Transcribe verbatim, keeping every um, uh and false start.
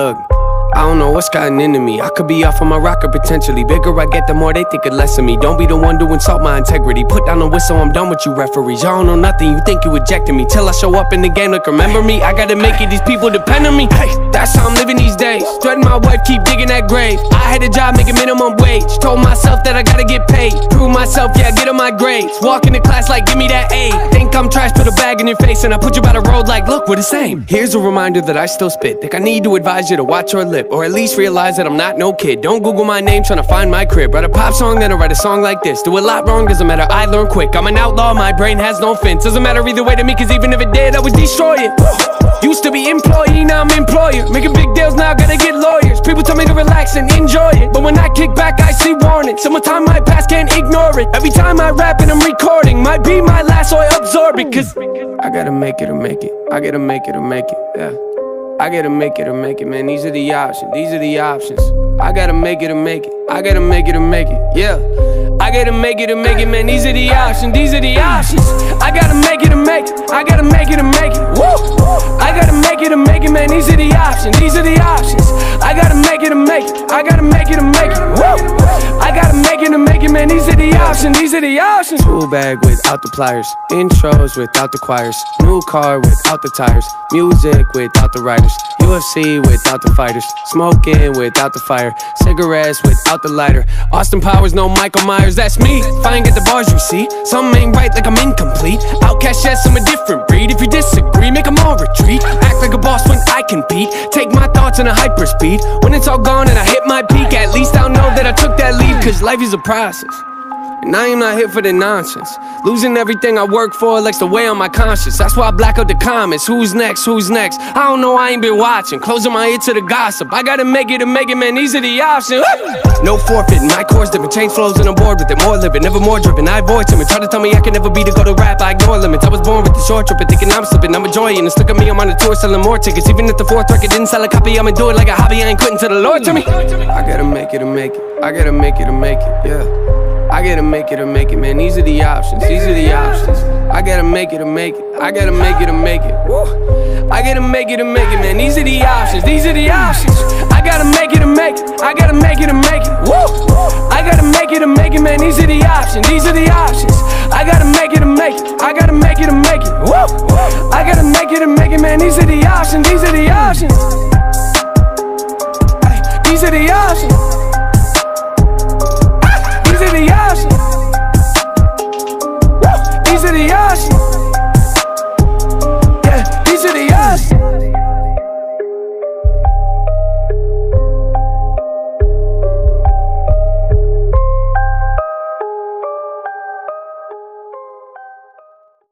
Look, I don't know what's gotten into me. I could be off on my rocker potentially. Bigger I get, the more they think it less of me. Don't be the one to insult my integrity. Put down the whistle, I'm done with you referees. Y'all don't know nothing, you think you ejecting me. Till I show up in the game, look, remember me. I gotta make it, these people depend on me. Hey, that's how I'm living these days. Threaten my wife, keep digging that grave. I had a job, making minimum wage. Told myself that I gotta get paid. Prove myself, yeah, get on my grades. Walk into class like, give me that A. Think I'm trash, put a bag in your face. And I put you by the road like, look, we're the same. Here's a reminder that I still spit. Think I need to advise you to watch your lips. Or at least realize that I'm not no kid. Don't Google my name trying to find my crib. Write a pop song, then I write a song like this. Do a lot wrong, doesn't matter, I learn quick. I'm an outlaw, my brain has no fence. Doesn't matter either way to me, cause even if it did, I would destroy it. Used to be employee, now I'm employer. Making big deals, now I gotta get lawyers. People tell me to relax and enjoy it, but when I kick back, I see warnings. Some of time my past, can't ignore it. Every time I rap and I'm recording, might be my last, so I absorb it. Cause I gotta make it or make it. I gotta make it or make it, yeah. I gotta make it or make it, man, these are the options, these are the options. I gotta make it or make it, I gotta make it or make it, yeah. I gotta make it or make it, man, these are the options, these are the options. I gotta make it or make it, I gotta make it or make it, woo! I gotta make it or make it, man, these are the options, these are the options. I gotta make it or make it, I gotta make it or make it, woo! I gotta make it or make it, man, these are the options, these are the options. Tool bag without the pliers, intros without the choirs. New car without the tires, music without the writers. U F C without the fighters, smoking without the fire, cigarettes without the lighter. Austin Powers, no Michael Myers, that's me. If I ain't get the bars, you see, something ain't right, like I'm incomplete. Outcast, yes, I'm a different breed. If you disagree, make them all retreat. Act like a boss when I compete. Take my thoughts in a hyperspeed. When it's all gone and I hit my peak, at least I'll know that I took that lead. Cause life is a process, and I am not here for the nonsense. Losing everything I work for likes to weigh on my conscience. That's why I black out the comments. Who's next? Who's next? I don't know, I ain't been watching. Closing my ear to the gossip. I gotta make it and make it, man, these are the options. No forfeiting, my core's different. Change flows and I'm bored with it. More living, never more driven. I avoid him and try to tell me I can never be the go-to rap. I ignore limits. I was born with the short trip and thinking I'm slipping. I'm enjoying it. Look at me, I'm on a tour selling more tickets. Even if the fourth record didn't sell a copy, I'ma do it like a hobby. I ain't quitting till the Lord to me. I gotta make it and make it. I gotta make it and make it, yeah. I gotta make it or make it, man, these are the options, these are the options. I gotta make it or make it, I gotta make it or make it, woo. I gotta make it or make it, man, these are the options, these are the options. I gotta make it or make it, I gotta make it or make it, woo. I gotta make it or make it, man, these are the options, these are the options. I gotta make it or make it, I gotta make it or make it, woo. I gotta make it or make it, man, these are the options, these are the options. These are the options. These are the options. Woo! These are the options. Yeah, these are the options.